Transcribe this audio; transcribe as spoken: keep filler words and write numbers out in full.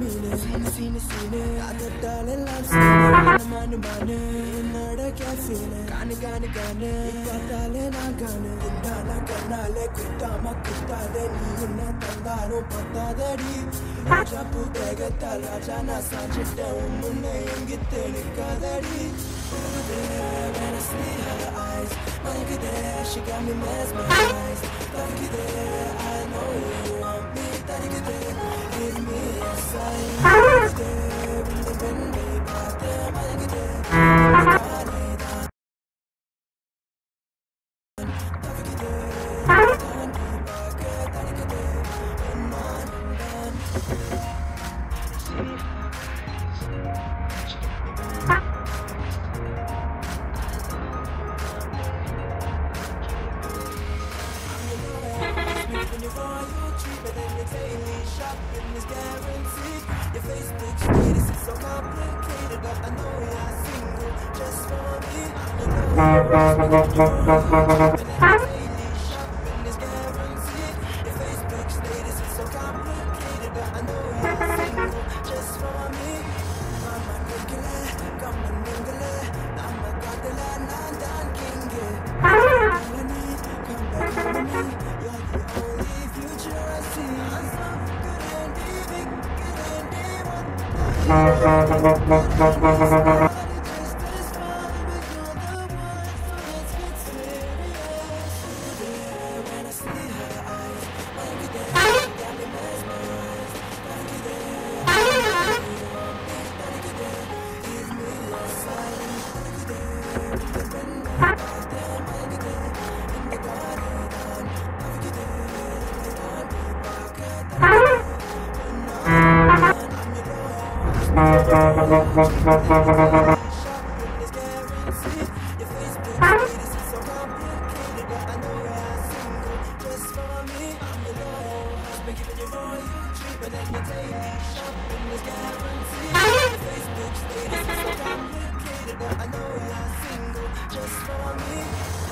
When I see her eyes, look at there, she got me mesmerized. Look at there, I know you want me. Look at there, give me a sign. Look at there, when we bought them. Look at there, look at there, don't be back at. Look at there, and on and on. Is guaranteed. Your Facebook status is so complicated, but I know you're single just for me. Shopping is guaranteed. Your Facebook status is so complicated, but I know you're single just for me. I'm a regular, come and mingle. I'm a godler, not done king. Come back to me. You're the only future I see. Just for me.